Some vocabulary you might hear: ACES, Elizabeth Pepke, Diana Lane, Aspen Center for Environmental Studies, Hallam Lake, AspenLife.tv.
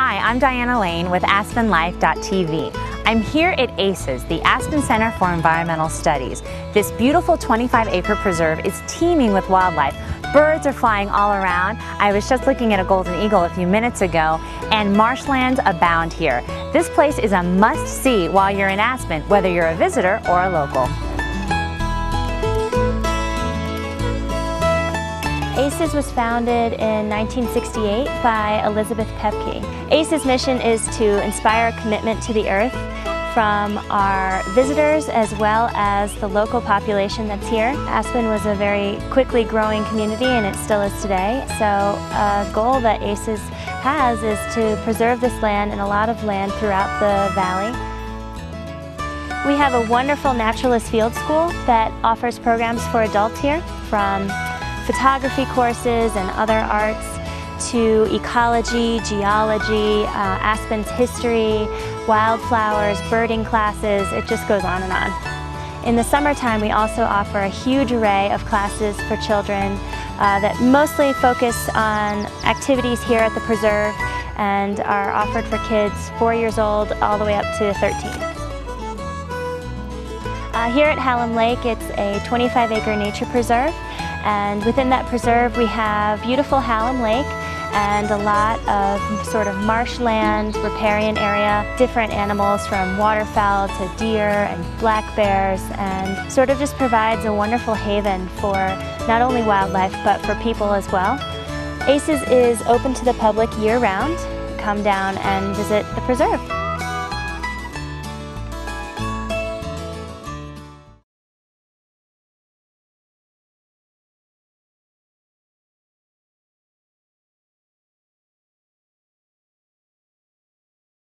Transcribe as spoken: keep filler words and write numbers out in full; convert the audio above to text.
Hi, I'm Diana Lane with Aspen Life dot T V. I'm here at ACES, the Aspen Center for Environmental Studies. This beautiful twenty-five acre preserve is teeming with wildlife. Birds are flying all around. I was just looking at a golden eagle a few minutes ago, and marshlands abound here. This place is a must-see while you're in Aspen, whether you're a visitor or a local. ACES was founded in nineteen sixty-eight by Elizabeth Pepke. ACES' mission is to inspire a commitment to the earth from our visitors as well as the local population that's here. Aspen was a very quickly growing community, and it still is today. So a goal that ACES has is to preserve this land and a lot of land throughout the valley. We have a wonderful naturalist field school that offers programs for adults here, from photography courses and other arts to ecology, geology, uh, Aspen's history, wildflowers, birding classes. It just goes on and on. In the summertime, we also offer a huge array of classes for children uh, that mostly focus on activities here at the preserve and are offered for kids four years old all the way up to thirteen. Uh, here at Hallam Lake, it's a twenty-five acre nature preserve, and within that preserve we have beautiful Hallam Lake and a lot of sort of marshland, riparian area, different animals from waterfowl to deer and black bears, and sort of just provides a wonderful haven for not only wildlife but for people as well. ACES is open to the public year round. Come down and visit the preserve.